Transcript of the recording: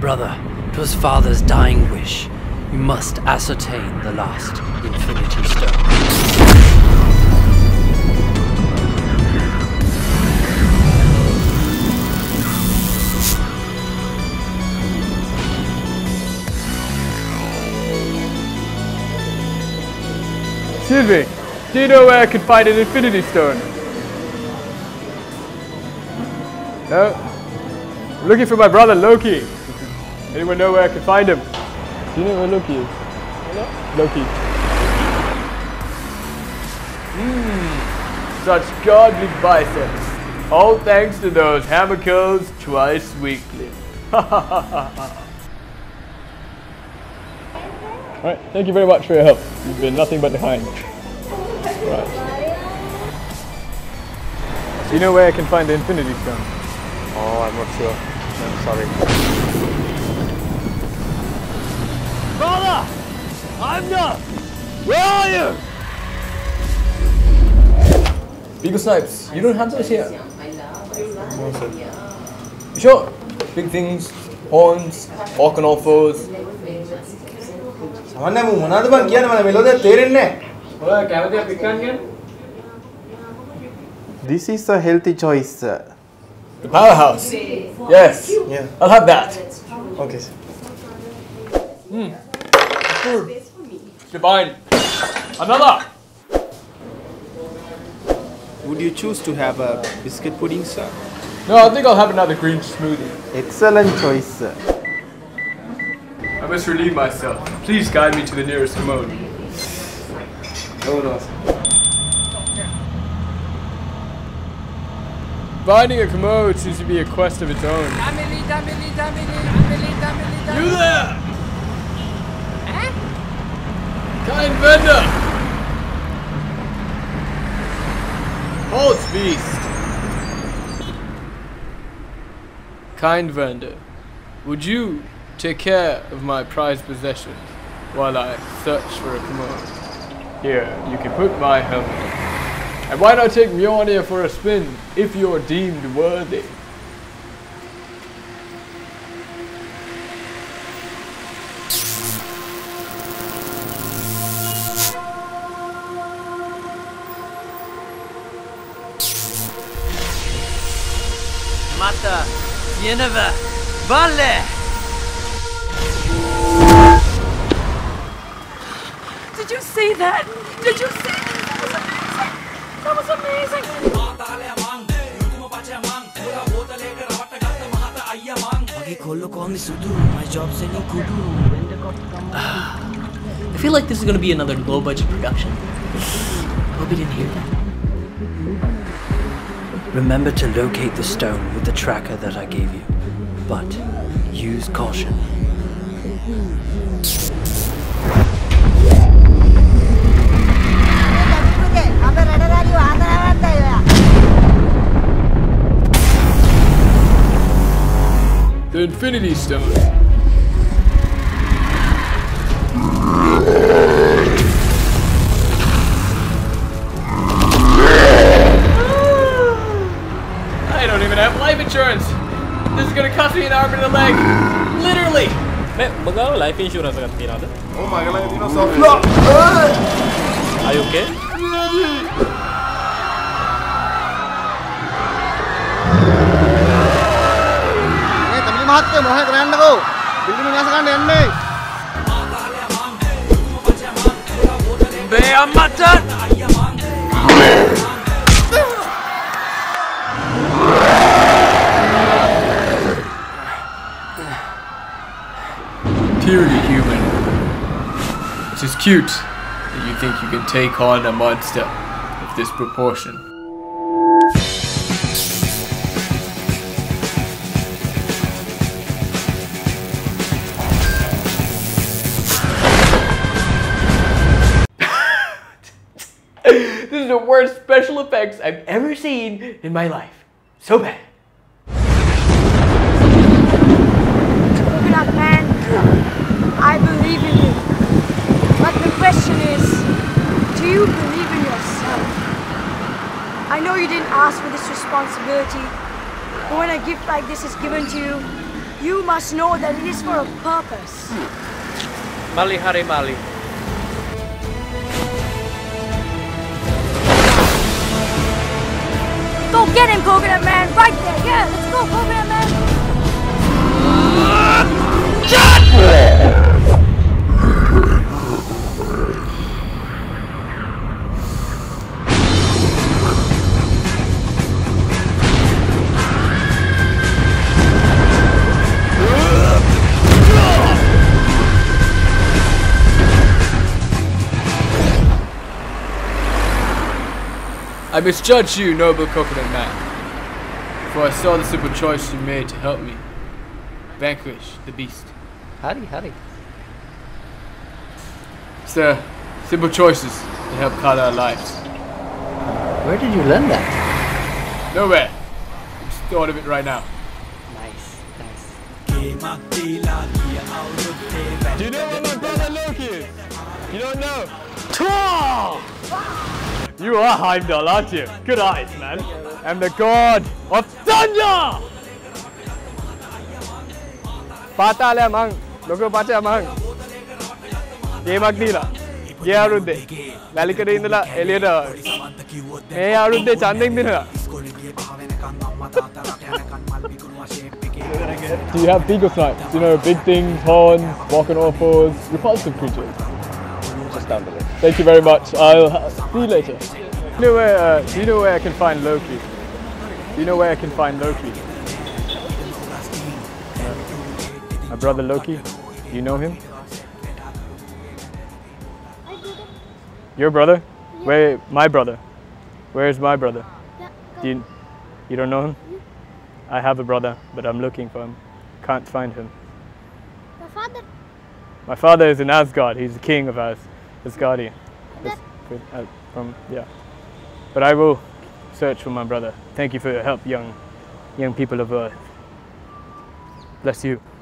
Brother, 'twas father's dying wish. You must ascertain the last Infinity Stone. Civic, do you know where I could find an Infinity Stone? No? I'm looking for my brother Loki. Anyone know where I could find him? Do you know where Loki is? Hello? Loki. Such godly biceps. All thanks to those hammer curls twice weekly. Alright, thank you very much for your help. You've been nothing but kind. Right. Do you know where I can find the Infinity Stone? Oh, I'm not sure. I'm sorry. Brother! I'm not! Where are you? Big Snipes, you don't have those here. Awesome. Sure. Big things, horns, orc and all fours. This is a healthy choice, sir. The powerhouse? Yes. Yeah. I'll have that. Okay. Food. Divine. Another! Would you choose to have a biscuit pudding, sir? No, I think I'll have another green smoothie. Excellent choice, sir. I must relieve myself. Please guide me to the nearest commode. No one else. Finding a commode seems to be a quest of its own. You there! Huh? Kind vendor! Halt, beast! Kind vendor, would you take care of my prized possessions while I search for a commode? Here, you can put my helmet. And why not take Mjolnir for a spin, if you're deemed worthy? Mata, Yeneva, Valle! Did you see that? Did you see that? That was amazing! I feel like this is going to be another low-budget production. Hope you didn't hear that. Remember to locate the stone with the tracker that I gave you, but use caution. The Infinity Stone. I don't even have life insurance. This is gonna cost me an arm and a leg. Literally. Life insurance. Oh my God! Are you okay? Dearly human, it is cute that you think you can take on a monster of this proportion. This is the worst special effects I've ever seen in my life. So bad. Open up, man. I believe in you. But the question is, do you believe in yourself? I know you didn't ask for this responsibility, but when a gift like this is given to you, you You must know that it is for a purpose. Mali hari mali. Go get him, Coconut Man! Right there! Yeah, let's go, Coconut Man! I misjudged you, noble Coconut Man, for I saw the simple choice you made to help me vanquish the beast. Howdy, howdy. Sir, simple choices to help cut our lives. Where did you learn that? Nowhere. I'm just thought of it right now. Nice, nice. Do you know where my brother Loki is? You don't know? Troll! You are Heimdall, aren't you? Good eyes, man. I'm the god of thunder! Patala mang, logo pacha mang. Ye magnila, ye arude. Lalikade indala eliyada. Ye arude chandeng dinala. Do you have bigosnites? You know, big things, horns, walking on all fours, repulsive creatures. Thank you very much. I'll see you later. Do you know where I can find Loki? Do you know where I can find Loki? My brother Loki, do you know him? Your brother? Yeah. Where? My brother. Where is my brother? You don't know him? I have a brother, but I'm looking for him. Can't find him. Your father? My father is in Asgard. He's the king of Asgard. Asgardian. But I will search for my brother. Thank you for your help, young people of Earth. Bless you.